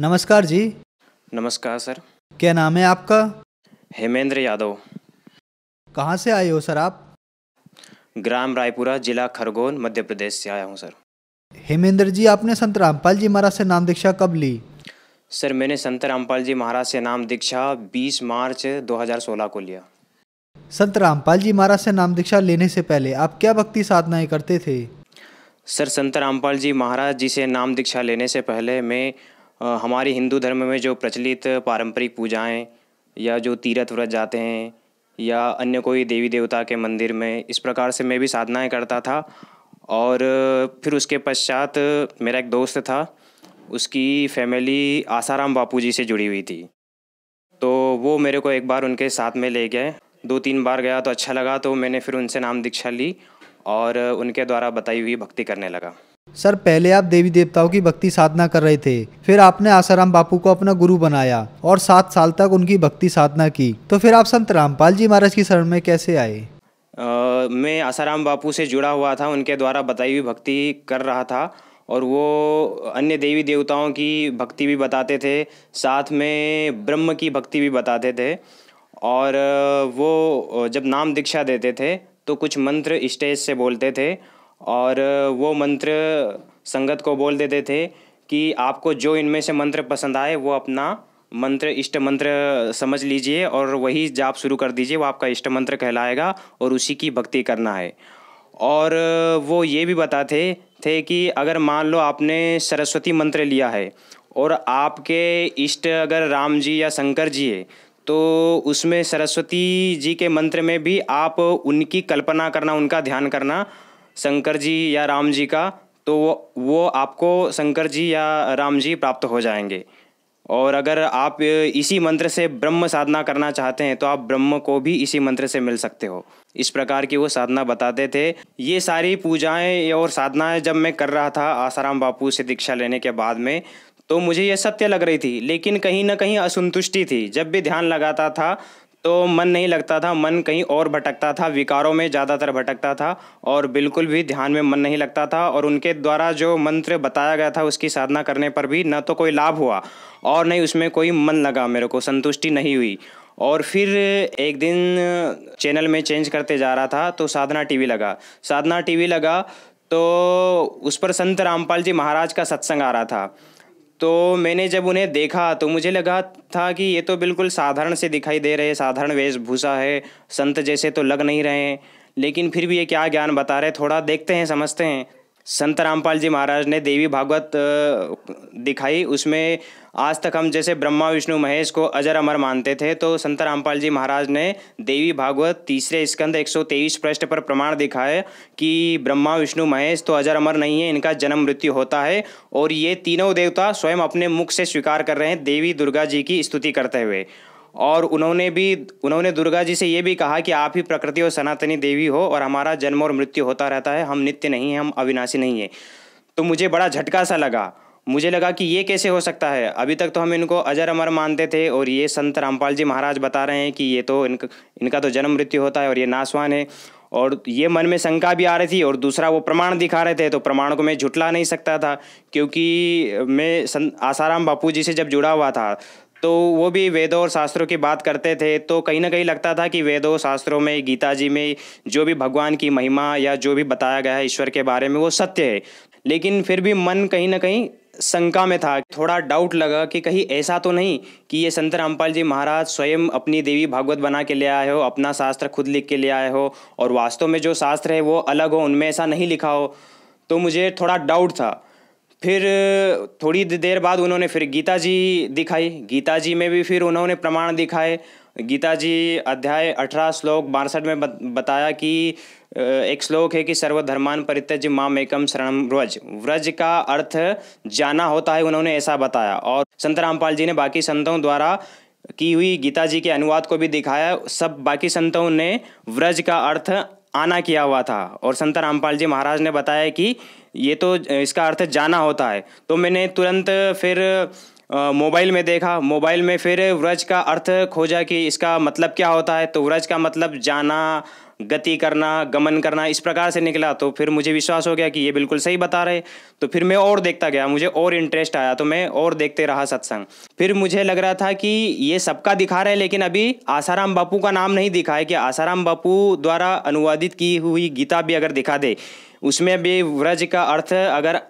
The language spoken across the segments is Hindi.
नमस्कार जी। नमस्कार सर। क्या नाम है आपका? हेमेंद्र यादव। कहाँ से आए हो सर आप? ग्राम रायपुरा, जिला खरगोन, मध्य प्रदेश से आया हूँ सर। हेमेंद्र जी, आपने संत रामपाल जी महाराज से नाम दीक्षा कब ली? सर, मैंने संत रामपाल जी महाराज से नाम दीक्षा 20 मार्च 2016 को लिया। संत रामपाल जी महाराज से नाम दीक्षा लेने से पहले आप क्या भक्ति साधनाएं करते थे? सर, संत रामपाल जी महाराज जी से नाम दीक्षा लेने से पहले मैं हमारे हिंदू धर्म में जो प्रचलित पारंपरिक पूजाएं या जो तीर्थ व्रत जाते हैं या अन्य कोई देवी देवता के मंदिर में, इस प्रकार से मैं भी साधनाएं करता था। और फिर उसके पश्चात मेरा एक दोस्त था, उसकी फैमिली आसाराम बापू जी से जुड़ी हुई थी, तो वो मेरे को एक बार उनके साथ में ले गए। 2-3 बार गया तो अच्छा लगा, तो मैंने फिर उनसे नाम दीक्षा ली और उनके द्वारा बताई हुई भक्ति करने लगा। सर, पहले आप देवी देवताओं की भक्ति साधना कर रहे थे, फिर आपने आसाराम बापू को अपना गुरु बनाया और 7 साल तक उनकी भक्ति साधना की, तो फिर आप संत रामपाल जी महाराज की शरण में कैसे आए? मैं आसाराम बापू से जुड़ा हुआ था, उनके द्वारा बताई हुई भक्ति कर रहा था और वो अन्य देवी देवताओं की भक्ति भी बताते थे, साथ में ब्रह्म की भक्ति भी बताते थे। और वो जब नाम दीक्षा देते थे तो कुछ मंत्र स्टेज से बोलते थे और वो मंत्र संगत को बोल देते थे कि आपको जो इनमें से मंत्र पसंद आए वो अपना मंत्र इष्ट मंत्र समझ लीजिए और वही जाप शुरू कर दीजिए, वो आपका इष्ट मंत्र कहलाएगा और उसी की भक्ति करना है। और वो ये भी बताते थे कि अगर मान लो आपने सरस्वती मंत्र लिया है और आपके इष्ट अगर राम जी या शंकर जी है, तो उसमें सरस्वती जी के मंत्र में भी आप उनकी कल्पना करना, उनका ध्यान करना, शंकर जी या राम जी का, तो वो आपको शंकर जी या राम जी प्राप्त हो जाएंगे। और अगर आप इसी मंत्र से ब्रह्म साधना करना चाहते हैं तो आप ब्रह्म को भी इसी मंत्र से मिल सकते हो। इस प्रकार की वो साधना बताते थे। ये सारी पूजाएं और साधनाएं जब मैं कर रहा था आसाराम बापू से दीक्षा लेने के बाद में, तो मुझे ये सत्य लग रही थी, लेकिन कहीं ना कहीं असंतुष्टि थी। जब भी ध्यान लगाता था तो मन नहीं लगता था, मन कहीं और भटकता था, विकारों में ज़्यादातर भटकता था और बिल्कुल भी ध्यान में मन नहीं लगता था। और उनके द्वारा जो मंत्र बताया गया था उसकी साधना करने पर भी ना तो कोई लाभ हुआ और नहीं उसमें कोई मन लगा, मेरे को संतुष्टि नहीं हुई। और फिर एक दिन चैनल में चेंज करते जा रहा था तो साधना टी वी लगा तो उस पर संत रामपाल जी महाराज का सत्संग आ रहा था। तो मैंने जब उन्हें देखा तो मुझे लगा था कि ये तो बिल्कुल साधारण से दिखाई दे रहे, साधारण वेशभूषा है, संत जैसे तो लग नहीं रहे हैं, लेकिन फिर भी ये क्या ज्ञान बता रहे, थोड़ा देखते हैं, समझते हैं। संत रामपाल जी महाराज ने देवी भागवत दिखाई, उसमें आज तक हम जैसे ब्रह्मा विष्णु महेश को अजर अमर मानते थे, तो संत रामपाल जी महाराज ने देवी भागवत 3 स्कंद 123 पृष्ठ पर प्रमाण दिखाया कि ब्रह्मा विष्णु महेश तो अजर अमर नहीं है, इनका जन्म मृत्यु होता है और ये तीनों देवता स्वयं अपने मुख से स्वीकार कर रहे हैं देवी दुर्गा जी की स्तुति करते हुए। और उन्होंने दुर्गा जी से ये भी कहा कि आप ही प्रकृति और सनातनी देवी हो और हमारा जन्म और मृत्यु होता रहता है, हम नित्य नहीं हैं, हम अविनाशी नहीं हैं। तो मुझे बड़ा झटका सा लगा, मुझे लगा कि ये कैसे हो सकता है, अभी तक तो हम इनको अजर अमर मानते थे और ये संत रामपाल जी महाराज बता रहे हैं कि ये तो इनका तो जन्म मृत्यु होता है और ये नासवान है। और ये मन में शंका भी आ रही थी और दूसरा वो प्रमाण दिखा रहे थे, तो प्रमाण को मैं झुठला नहीं सकता था क्योंकि मैं आसाराम बापू जी से जब जुड़ा हुआ था तो वो भी वेदों और शास्त्रों की बात करते थे, तो कहीं ना कहीं लगता था कि वेदों शास्त्रों में, गीता जी में जो भी भगवान की महिमा या जो भी बताया गया है ईश्वर के बारे में वो सत्य है। लेकिन फिर भी मन कहीं ना कहीं शंका में था, थोड़ा डाउट लगा कि कहीं ऐसा तो नहीं कि ये संत रामपाल जी महाराज स्वयं अपनी देवी भागवत बना के ले आए हो, अपना शास्त्र खुद लिख के ले आए हो और वास्तव में जो शास्त्र है वो अलग हो, उनमें ऐसा नहीं लिखा हो, तो मुझे थोड़ा डाउट था। फिर थोड़ी देर बाद उन्होंने फिर गीता जी दिखाई, गीता जी में भी फिर उन्होंने प्रमाण दिखाए। गीता जी अध्याय 18 श्लोक 62 में बताया कि एक श्लोक है कि सर्वधर्मान परित्यज्य माम एकम शरणम व्रज, व्रज का अर्थ जाना होता है, उन्होंने ऐसा बताया। और संत रामपाल जी ने बाकी संतों द्वारा की हुई गीता जी के अनुवाद को भी दिखाया, सब बाकी संतों ने व्रज का अर्थ आना किया हुआ था और संत रामपाल जी महाराज ने बताया कि ये तो इसका अर्थ जाना होता है। तो मैंने तुरंत फिर मोबाइल में देखा, मोबाइल में फिर व्रज का अर्थ खोजा कि इसका मतलब क्या होता है, तो व्रज का मतलब जाना, गति करना, गमन करना, इस प्रकार से निकला। तो फिर मुझे विश्वास हो गया कि ये बिल्कुल सही बता रहे। तो फिर मैं और देखता गया, मुझे और इंटरेस्ट आया, तो मैं और देखते रहा सत्संग। फिर मुझे लग रहा था कि ये सबका दिखा रहे लेकिन अभी आसाराम बापू का नाम नहीं दिखा है, कि आसाराम बापू द्वारा अनुवादित की हुई गीता भी अगर दिखा दे, उसमें भी व्रज का अर्थ अगर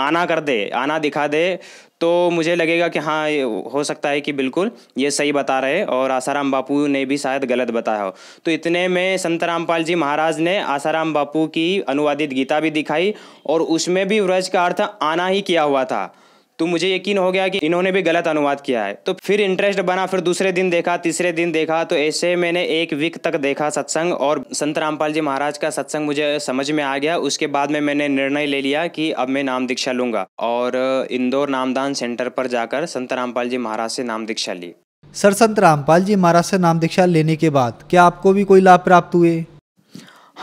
आना कर दे, आना दिखा दे, तो मुझे लगेगा कि हाँ हो सकता है कि बिल्कुल ये सही बता रहे और आसाराम बापू ने भी शायद गलत बताया हो। तो इतने में संत रामपाल जी महाराज ने आसाराम बापू की अनुवादित गीता भी दिखाई और उसमें भी व्रज का अर्थ आना ही किया हुआ था। तो मुझे यकीन हो गया कि इन्होंने भी गलत अनुवाद किया है। तो फिर इंटरेस्ट बना, फिर दूसरे दिन देखा, तीसरे दिन देखा, तो ऐसे मैंने एक वीक तक देखा सत्संग और संत रामपाल जी महाराज का सत्संग मुझे समझ में आ गया। उसके बाद में मैंने निर्णय ले लिया कि अब मैं नाम दीक्षा लूंगा और इंदौर नामदान सेंटर पर जाकर संत रामपाल जी महाराज से नाम दीक्षा ली। सर, संत रामपाल जी महाराज से नाम दीक्षा लेने के बाद क्या आपको भी कोई लाभ प्राप्त हुए?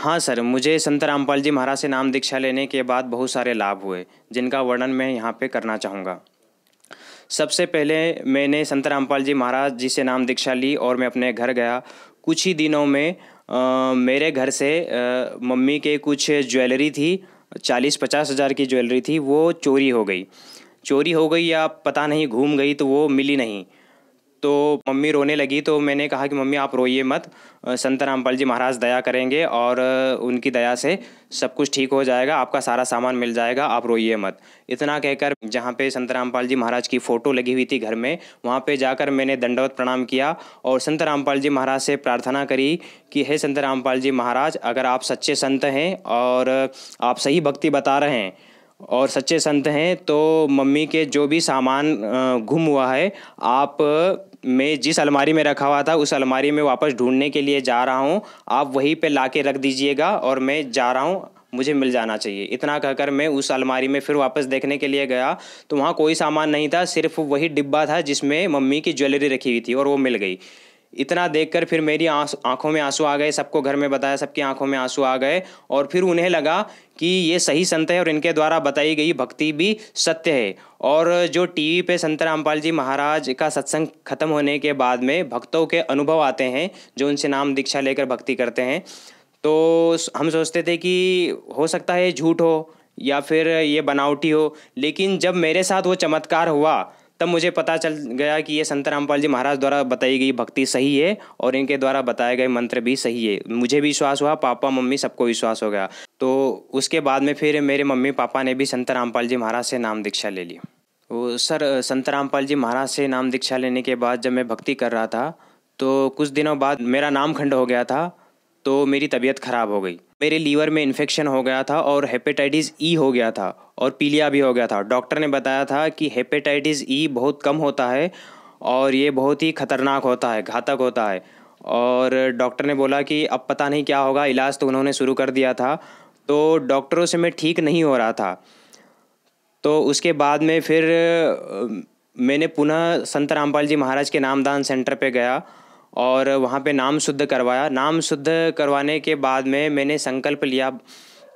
हाँ सर, मुझे संत रामपाल जी महाराज से नाम दीक्षा लेने के बाद बहुत सारे लाभ हुए, जिनका वर्णन मैं यहाँ पे करना चाहूँगा। सबसे पहले मैंने संत रामपाल जी महाराज जी से नाम दीक्षा ली और मैं अपने घर गया। कुछ ही दिनों में मेरे घर से मम्मी के कुछ ज्वेलरी थी, 40-50 हज़ार की ज्वेलरी थी, वो चोरी हो गई या पता नहीं घूम गई, तो वो मिली नहीं। तो मम्मी रोने लगी। तो मैंने कहा कि मम्मी आप रोइए मत, संत रामपाल जी महाराज दया करेंगे और उनकी दया से सब कुछ ठीक हो जाएगा, आपका सारा सामान मिल जाएगा, आप रोइए मत। इतना कहकर जहाँ पे संत रामपाल जी महाराज की फ़ोटो लगी हुई थी घर में, वहाँ पे जाकर मैंने दंडवत प्रणाम किया और संत रामपाल जी महाराज से प्रार्थना करी कि हे संत रामपाल जी महाराज, अगर आप सच्चे संत हैं और आप सही भक्ति बता रहे हैं और सच्चे संत हैं, तो मम्मी के जो भी सामान गुम हुआ है, आप मैं जिस अलमारी में रखा हुआ था उस अलमारी में वापस ढूंढने के लिए जा रहा हूँ, आप वहीं पे लाके रख दीजिएगा और मैं जा रहा हूँ, मुझे मिल जाना चाहिए। इतना कहकर मैं उस अलमारी में फिर वापस देखने के लिए गया, तो वहाँ कोई सामान नहीं था, सिर्फ वही डिब्बा था जिसमें मम्मी की ज्वेलरी रखी हुई थी और वो मिल गई। इतना देखकर फिर मेरी आंखों में आंसू आ गए, सबको घर में बताया, सबकी आंखों में आंसू आ गए और फिर उन्हें लगा कि ये सही संत है और इनके द्वारा बताई गई भक्ति भी सत्य है। और जो टीवी पे संत रामपाल जी महाराज का सत्संग खत्म होने के बाद में भक्तों के अनुभव आते हैं जो उनसे नाम दीक्षा लेकर भक्ति करते हैं, तो हम सोचते थे कि हो सकता है झूठ हो या फिर ये बनावटी हो, लेकिन जब मेरे साथ वो चमत्कार हुआ तब मुझे पता चल गया कि ये संत रामपाल जी महाराज द्वारा बताई गई भक्ति सही है और इनके द्वारा बताए गए मंत्र भी सही है। मुझे भी विश्वास हुआ, पापा मम्मी सबको विश्वास हो गया। तो उसके बाद में फिर मेरे मम्मी पापा ने भी संत रामपाल जी महाराज से नाम दीक्षा ले ली। वो सर, संत रामपाल जी महाराज से नाम दीक्षा लेने के बाद जब मैं भक्ति कर रहा था तो कुछ दिनों बाद मेरा नाम खंड हो गया था, तो मेरी तबीयत ख़राब हो गई। मेरे लीवर में इन्फेक्शन हो गया था और हेपेटाइटिस ई हो गया था और पीलिया भी हो गया था। डॉक्टर ने बताया था कि हेपेटाइटिस ई बहुत कम होता है और ये बहुत ही ख़तरनाक होता है, घातक होता है। और डॉक्टर ने बोला कि अब पता नहीं क्या होगा, इलाज तो उन्होंने शुरू कर दिया था। तो डॉक्टरों से मैं ठीक नहीं हो रहा था। तो उसके बाद में फिर मैंने पुनः संत रामपाल जी महाराज के नामदान सेंटर पर गया और वहाँ पे नाम शुद्ध करवाया। नाम शुद्ध करवाने के बाद में मैंने संकल्प लिया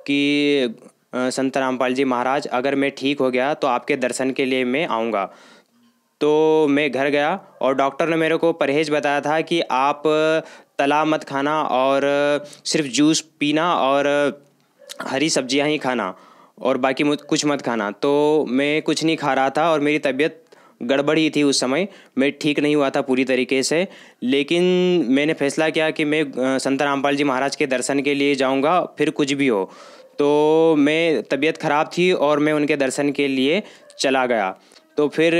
कि संत रामपाल जी महाराज, अगर मैं ठीक हो गया तो आपके दर्शन के लिए मैं आऊँगा। तो मैं घर गया और डॉक्टर ने मेरे को परहेज बताया था कि आप तला मत खाना और सिर्फ जूस पीना और हरी सब्जियाँ ही खाना और बाकी कुछ मत खाना। तो मैं कुछ नहीं खा रहा था और मेरी तबीयत गड़बड़ी थी उस समय, मैं ठीक नहीं हुआ था पूरी तरीके से। लेकिन मैंने फैसला किया कि मैं संत रामपाल जी महाराज के दर्शन के लिए जाऊंगा, फिर कुछ भी हो। तो मैं तबीयत ख़राब थी और मैं उनके दर्शन के लिए चला गया। तो फिर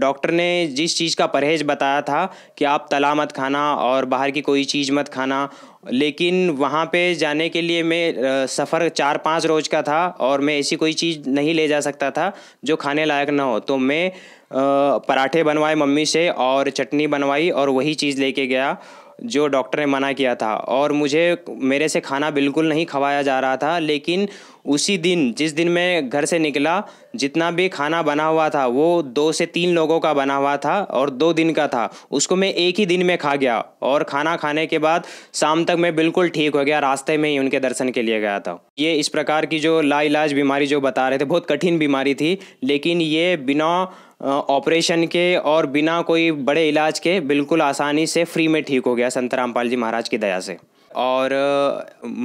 डॉक्टर ने जिस चीज़ का परहेज बताया था कि आप तला मत खाना और बाहर की कोई चीज़ मत खाना, लेकिन वहाँ पे जाने के लिए मैं सफ़र 4-5 रोज़ का था और मैं ऐसी कोई चीज़ नहीं ले जा सकता था जो खाने लायक ना हो। तो मैं पराठे बनवाए मम्मी से और चटनी बनवाई और वही चीज़ लेके गया जो डॉक्टर ने मना किया था। और मुझे मेरे से खाना बिल्कुल नहीं खवाया जा रहा था, लेकिन उसी दिन जिस दिन मैं घर से निकला, जितना भी खाना बना हुआ था वो 2 से 3 लोगों का बना हुआ था और 2 दिन का था, उसको मैं एक ही दिन में खा गया। और खाना खाने के बाद शाम तक मैं बिल्कुल ठीक हो गया, रास्ते में ही उनके दर्शन के लिए गया था। ये इस प्रकार की जो लाइलाज बीमारी जो बता रहे थे, बहुत कठिन बीमारी थी, लेकिन ये बिना ऑपरेशन के और बिना कोई बड़े इलाज के बिल्कुल आसानी से फ्री में ठीक हो गया संत रामपाल जी महाराज की दया से। और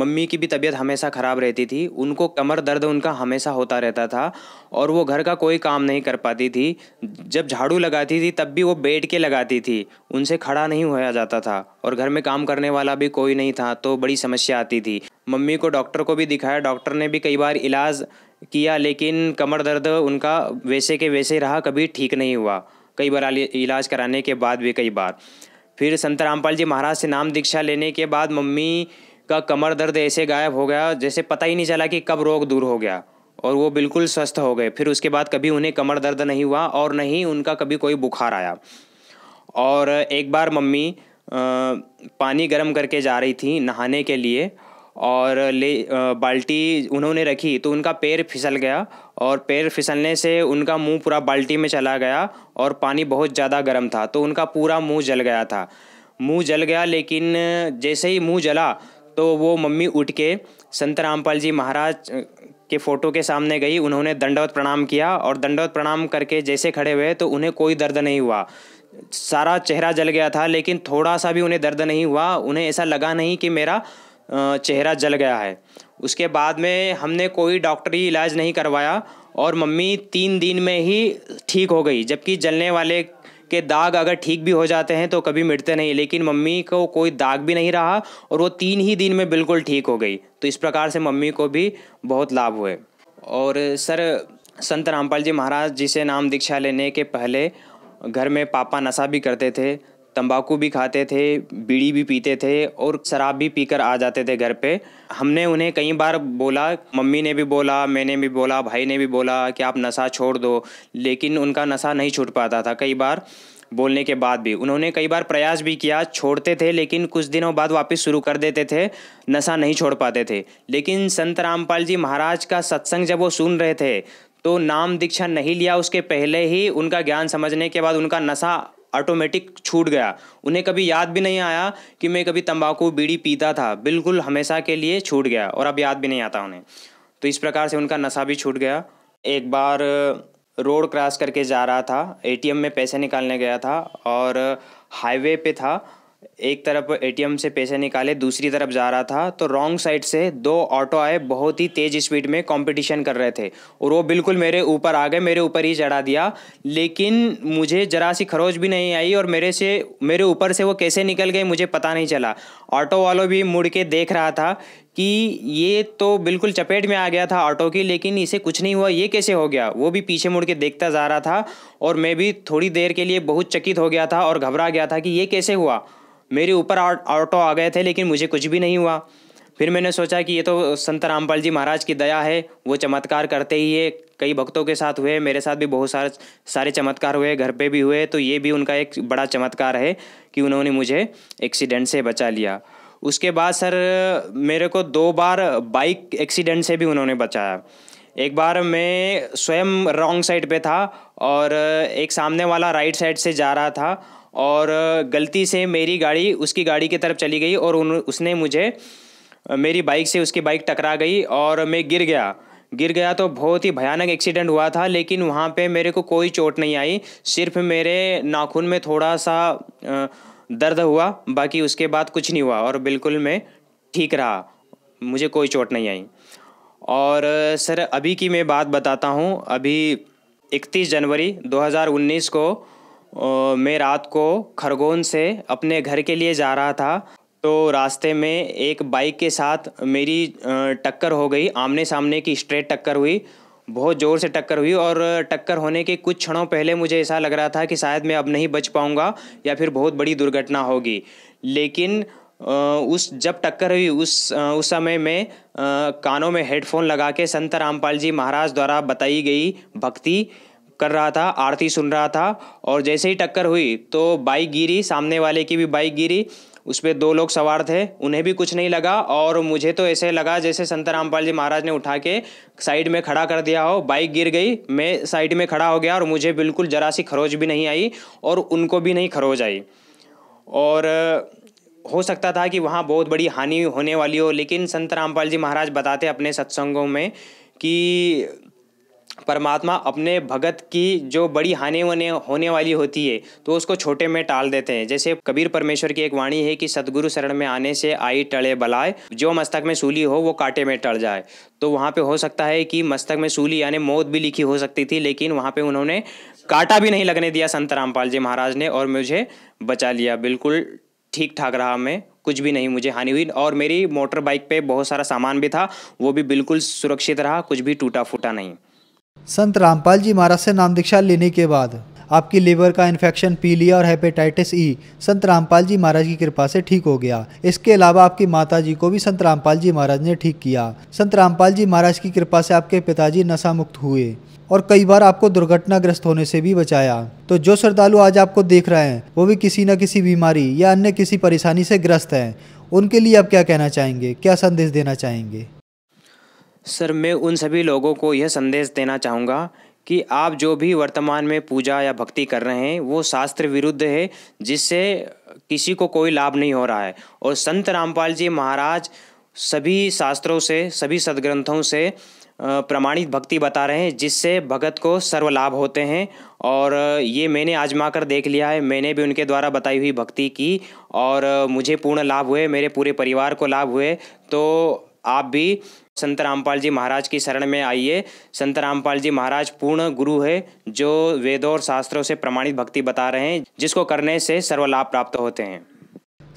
मम्मी की भी तबीयत हमेशा ख़राब रहती थी, उनको कमर दर्द उनका हमेशा होता रहता था और वो घर का कोई काम नहीं कर पाती थी। जब झाड़ू लगाती थी तब भी वो बैठ के लगाती थी, उनसे खड़ा नहीं होया जाता था और घर में काम करने वाला भी कोई नहीं था, तो बड़ी समस्या आती थी। मम्मी को डॉक्टर को भी दिखाया, डॉक्टर ने भी कई बार इलाज किया लेकिन कमर दर्द उनका वैसे के वैसे रहा, कभी ठीक नहीं हुआ। कई बार इलाज कराने के बाद भी कई बार फिर संत रामपाल जी महाराज से नाम दीक्षा लेने के बाद मम्मी का कमर दर्द ऐसे गायब हो गया जैसे पता ही नहीं चला कि कब रोग दूर हो गया और वो बिल्कुल स्वस्थ हो गए। फिर उसके बाद कभी उन्हें कमर दर्द नहीं हुआ और न ही उनका कभी कोई बुखार आया। और एक बार मम्मी पानी गर्म करके जा रही थी नहाने के लिए और बाल्टी उन्होंने रखी तो उनका पैर फिसल गया और पैर फिसलने से उनका मुंह पूरा बाल्टी में चला गया और पानी बहुत ज़्यादा गर्म था तो उनका पूरा मुंह जल गया था। मुंह जल गया लेकिन जैसे ही मुंह जला तो वो मम्मी उठ के संत रामपाल जी महाराज के फ़ोटो के सामने गई, उन्होंने दंडवत प्रणाम किया और दंडवत प्रणाम करके जैसे खड़े हुए तो उन्हें कोई दर्द नहीं हुआ। सारा चेहरा जल गया था लेकिन थोड़ा सा भी उन्हें दर्द नहीं हुआ, उन्हें ऐसा लगा नहीं कि मेरा चेहरा जल गया है। उसके बाद में हमने कोई डॉक्टरी इलाज नहीं करवाया और मम्मी 3 दिन में ही ठीक हो गई, जबकि जलने वाले के दाग अगर ठीक भी हो जाते हैं तो कभी मिटते नहीं, लेकिन मम्मी को कोई दाग भी नहीं रहा और वो 3 ही दिन में बिल्कुल ठीक हो गई। तो इस प्रकार से मम्मी को भी बहुत लाभ हुए। और सर संत रामपाल जी महाराज जी से नाम दीक्षा लेने के पहले घर में पापा नशा भी करते थे, तंबाकू भी खाते थे, बीड़ी भी पीते थे और शराब भी पीकर आ जाते थे घर पे। हमने उन्हें कई बार बोला, मम्मी ने भी बोला, मैंने भी बोला, भाई ने भी बोला कि आप नशा छोड़ दो, लेकिन उनका नशा नहीं छूट पाता था। कई बार बोलने के बाद भी उन्होंने कई बार प्रयास भी किया, छोड़ते थे लेकिन कुछ दिनों बाद वापस शुरू कर देते थे, नशा नहीं छोड़ पाते थे। लेकिन संत रामपाल जी महाराज का सत्संग जब वो सुन रहे थे तो नाम दीक्षा नहीं लिया उसके पहले ही उनका ज्ञान समझने के बाद उनका नशा ऑटोमेटिक छूट गया। उन्हें कभी याद भी नहीं आया कि मैं कभी तंबाकू बीड़ी पीता था, बिल्कुल हमेशा के लिए छूट गया और अब याद भी नहीं आता उन्हें। तो इस प्रकार से उनका नशा भी छूट गया। एक बार रोड क्रॉस करके जा रहा था, एटीएम में पैसे निकालने गया था और हाईवे पे था, एक तरफ एटीएम से पैसे निकाले दूसरी तरफ जा रहा था तो रॉन्ग साइड से 2 ऑटो आए, बहुत ही तेज़ स्पीड में कंपटीशन कर रहे थे और वो बिल्कुल मेरे ऊपर आ गए, मेरे ऊपर ही चढ़ा दिया। लेकिन मुझे जरा सी खरोच भी नहीं आई और मेरे ऊपर से वो कैसे निकल गए मुझे पता नहीं चला। ऑटो वालों भी मुड़ के देख रहा था कि ये तो बिल्कुल चपेट में आ गया था ऑटो की, लेकिन इसे कुछ नहीं हुआ, ये कैसे हो गया। वो भी पीछे मुड़ के देखता जा रहा था और मैं भी थोड़ी देर के लिए बहुत चकित हो गया था और घबरा गया था कि ये कैसे हुआ। मेरे ऊपर ऑटो आ गए थे लेकिन मुझे कुछ भी नहीं हुआ। फिर मैंने सोचा कि ये तो संत रामपाल जी महाराज की दया है, वो चमत्कार करते ही है, कई भक्तों के साथ हुए, मेरे साथ भी बहुत सारे चमत्कार हुए, घर पे भी हुए, तो ये भी उनका एक बड़ा चमत्कार है कि उन्होंने मुझे एक्सीडेंट से बचा लिया। उसके बाद सर मेरे को 2 बार बाइक एक्सीडेंट से भी उन्होंने बचाया। एक बार मैं स्वयं रॉन्ग साइड पर था और एक सामने वाला राइट साइड से जा रहा था और गलती से मेरी गाड़ी उसकी गाड़ी की तरफ चली गई और उसने मुझे मेरी बाइक से उसकी बाइक टकरा गई और मैं गिर गया तो बहुत ही भयानक एक्सीडेंट हुआ था। लेकिन वहाँ पे मेरे को कोई चोट नहीं आई, सिर्फ मेरे नाखून में थोड़ा सा दर्द हुआ, बाकी उसके बाद कुछ नहीं हुआ और बिल्कुल मैं ठीक रहा, मुझे कोई चोट नहीं आई। और सर अभी की मैं बात बताता हूँ। अभी 31 जनवरी 2019 को मैं रात को खरगोन से अपने घर के लिए जा रहा था तो रास्ते में एक बाइक के साथ मेरी टक्कर हो गई, आमने सामने की स्ट्रेट टक्कर हुई, बहुत ज़ोर से टक्कर हुई। और टक्कर होने के कुछ क्षणों पहले मुझे ऐसा लग रहा था कि शायद मैं अब नहीं बच पाऊँगा या फिर बहुत बड़ी दुर्घटना होगी, लेकिन जब टक्कर हुई उस समय में कानों में हेडफोन लगा के संत रामपाल जी महाराज द्वारा बताई गई भक्ति कर रहा था, आरती सुन रहा था। और जैसे ही टक्कर हुई तो बाइक गिरी, सामने वाले की भी बाइक गिरी, उस पर 2 लोग सवार थे, उन्हें भी कुछ नहीं लगा और मुझे तो ऐसे लगा जैसे संत रामपाल जी महाराज ने उठा के साइड में खड़ा कर दिया हो। बाइक गिर गई, मैं साइड में खड़ा हो गया और मुझे बिल्कुल जरा सी खरोच भी नहीं आई और उनको भी नहीं खरोच आई। और हो सकता था कि वहाँ बहुत बड़ी हानि होने वाली हो, लेकिन संत रामपाल जी महाराज बताते अपने सत्संगों में कि परमात्मा अपने भगत की जो बड़ी हानि होने वाली होती है तो उसको छोटे में टाल देते हैं। जैसे कबीर परमेश्वर की एक वाणी है कि सदगुरु शरण में आने से आई टले बलाए, जो मस्तक में सूली हो वो कांटे में टल जाए। तो वहाँ पे हो सकता है कि मस्तक में सूली यानी मौत भी लिखी हो सकती थी, लेकिन वहाँ पे उन्होंने कांटा भी नहीं लगने दिया संत रामपाल जी महाराज ने, और मुझे बचा लिया। बिल्कुल ठीक ठाक रहा, मैं कुछ भी नहीं मुझे हानि हुई, और मेरी मोटर बाइक पे बहुत सारा सामान भी था वो भी बिल्कुल सुरक्षित रहा, कुछ भी टूटा फूटा नहीं। संत रामपाल जी महाराज से नाम दीक्षा लेने के बाद आपकी लीवर का इन्फेक्शन, पीलिया और हेपेटाइटिस ई संत रामपाल जी महाराज की कृपा से ठीक हो गया। इसके अलावा आपकी माताजी को भी संत रामपाल जी महाराज ने ठीक किया। संत रामपाल जी महाराज की कृपा से आपके पिताजी नशा मुक्त हुए और कई बार आपको दुर्घटनाग्रस्त होने से भी बचाया। तो जो श्रद्धालु आज आपको देख रहे हैं वो भी किसी न किसी बीमारी या अन्य किसी परेशानी से ग्रस्त हैं, उनके लिए आप क्या कहना चाहेंगे, क्या संदेश देना चाहेंगे? सर, मैं उन सभी लोगों को यह संदेश देना चाहूँगा कि आप जो भी वर्तमान में पूजा या भक्ति कर रहे हैं वो शास्त्र विरुद्ध है, जिससे किसी को कोई लाभ नहीं हो रहा है। और संत रामपाल जी महाराज सभी शास्त्रों से, सभी सदग्रंथों से प्रमाणित भक्ति बता रहे हैं, जिससे भगत को सर्व लाभ होते हैं। और ये मैंने आजमा कर देख लिया है, मैंने भी उनके द्वारा बताई हुई भक्ति की और मुझे पूर्ण लाभ हुए, मेरे पूरे परिवार को लाभ हुए। तो आप भी संत रामपाल जी महाराज की शरण में आइए। संत रामपाल जी महाराज पूर्ण गुरु है, जो वेदों और शास्त्रों से प्रमाणित भक्ति बता रहे हैं, जिसको करने से सर्व लाभ प्राप्त होते हैं।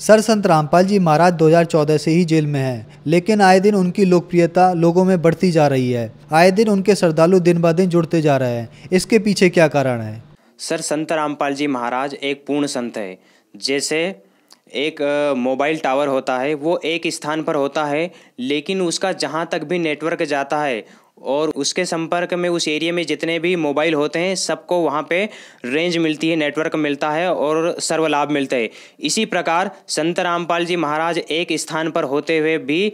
सर, संत रामपाल जी महाराज 2014 से ही जेल में हैं, लेकिन आए दिन उनकी लोकप्रियता लोगों में बढ़ती जा रही है। आए दिन उनके श्रद्धालु दिन ब दिन जुड़ते जा रहे हैं, इसके पीछे क्या कारण है? सर, संत रामपाल जी महाराज एक पूर्ण संत है। जैसे एक मोबाइल टावर होता है वो एक स्थान पर होता है, लेकिन उसका जहाँ तक भी नेटवर्क जाता है और उसके संपर्क में उस एरिया में जितने भी मोबाइल होते हैं सबको वहाँ पे रेंज मिलती है, नेटवर्क मिलता है और सर्व लाभ मिलते हैं। इसी प्रकार संत रामपाल जी महाराज एक स्थान पर होते हुए भी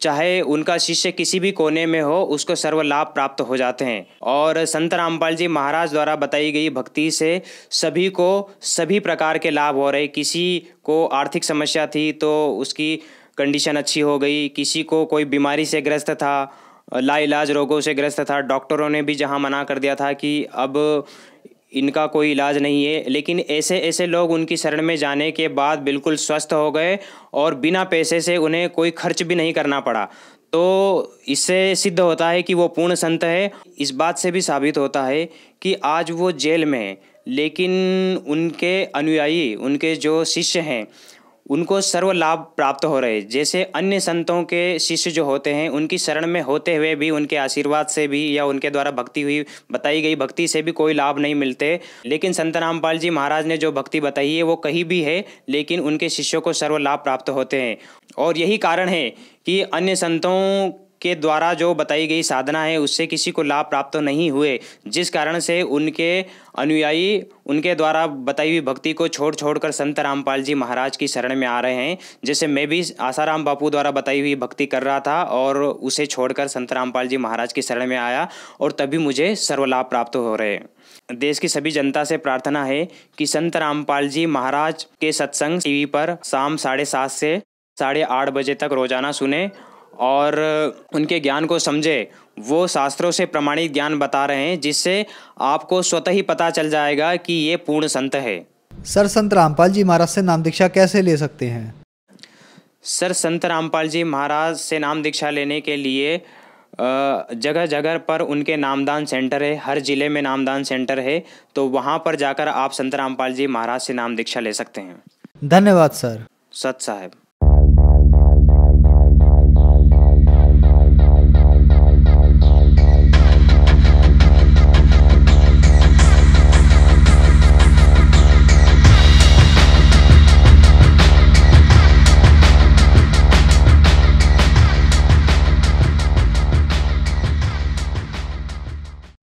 चाहे उनका शिष्य किसी भी कोने में हो उसको सर्व लाभ प्राप्त हो जाते हैं। और संत रामपाल जी महाराज द्वारा बताई गई भक्ति से सभी को सभी प्रकार के लाभ हो रहे। किसी को आर्थिक समस्या थी तो उसकी कंडीशन अच्छी हो गई, किसी को कोई बीमारी से ग्रस्त था, लाइलाज रोगों से ग्रस्त था, डॉक्टरों ने भी जहां मना कर दिया था कि अब इनका कोई इलाज नहीं है, लेकिन ऐसे ऐसे लोग उनकी शरण में जाने के बाद बिल्कुल स्वस्थ हो गए और बिना पैसे से उन्हें कोई खर्च भी नहीं करना पड़ा। तो इससे सिद्ध होता है कि वो पूर्ण संत है। इस बात से भी साबित होता है कि आज वो जेल में है, लेकिन उनके अनुयायी, उनके जो शिष्य हैं उनको सर्व लाभ प्राप्त हो रहे। जैसे अन्य संतों के शिष्य जो होते हैं उनकी शरण में होते हुए भी, उनके आशीर्वाद से भी या उनके द्वारा भक्ति हुई बताई गई भक्ति से भी कोई लाभ नहीं मिलते, लेकिन संत रामपाल जी महाराज ने जो भक्ति बताई है वो कहीं भी है लेकिन उनके शिष्यों को सर्व लाभ प्राप्त होते हैं। और यही कारण है कि अन्य संतों के द्वारा जो बताई गई साधना है उससे किसी को लाभ प्राप्त नहीं हुए, जिस कारण से उनके अनुयायी उनके द्वारा बताई हुई भक्ति को छोड़ छोड़कर संत रामपाल जी महाराज की शरण में आ रहे हैं। जैसे मैं भी आसाराम बापू द्वारा बताई हुई भक्ति कर रहा था और उसे छोड़कर संत रामपाल जी महाराज की शरण में आया और तभी मुझे सर्वलाभ प्राप्त हो रहे हैं। देश की सभी जनता से प्रार्थना है कि संत रामपाल जी महाराज के सत्संग TV पर शाम 7:30 से 8:30 बजे तक रोजाना सुने और उनके ज्ञान को समझे। वो शास्त्रों से प्रमाणित ज्ञान बता रहे हैं, जिससे आपको स्वतः ही पता चल जाएगा कि ये पूर्ण संत है। सर, संत रामपाल जी महाराज से नाम दीक्षा कैसे ले सकते हैं? सर, संत रामपाल जी महाराज से नाम दीक्षा लेने के लिए जगह जगह पर उनके नामदान सेंटर है, हर ज़िले में नामदान सेंटर है, तो वहाँ पर जाकर आप संत रामपाल जी महाराज से नाम दीक्षा ले सकते हैं। धन्यवाद सर। सत साहब।